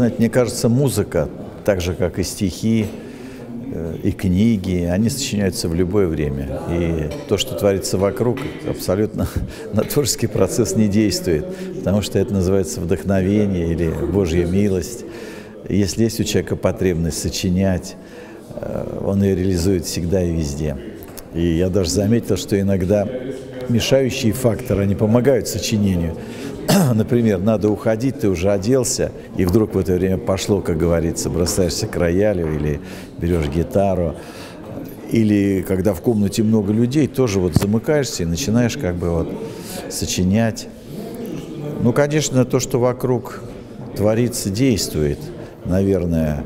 знаете, мне кажется, музыка, так же, как и стихи, и книги, они сочиняются в любое время. И то, что творится вокруг, абсолютно на творческий процесс не действует, потому что это называется вдохновение или Божья милость. Если есть у человека потребность сочинять, он ее реализует всегда и везде. И я даже заметил, что иногда мешающие факторы, они помогают сочинению. Например, надо уходить, ты уже оделся, и вдруг в это время пошло, как говорится, бросаешься к роялю или берешь гитару. Или когда в комнате много людей, тоже вот замыкаешься и начинаешь как бы вот сочинять. Ну, конечно, то, что вокруг творится, действует, наверное,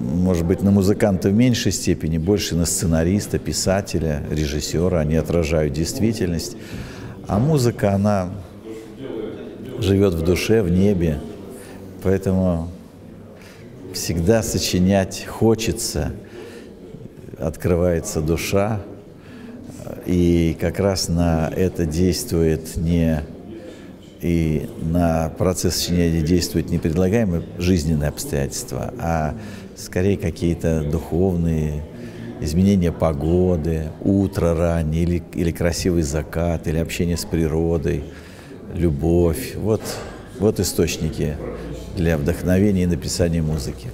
может быть, на музыканта в меньшей степени, больше на сценариста, писателя, режиссера. Они отражают действительность. А музыка, она живет в душе, в небе. Поэтому всегда сочинять хочется. Открывается душа. И как раз на это действует не... И на процесс сочинения действуют не предлагаемые жизненные обстоятельства, а скорее какие-то духовные изменения погоды, утро раннее, или красивый закат, или общение с природой, любовь. Вот источники для вдохновения и написания музыки.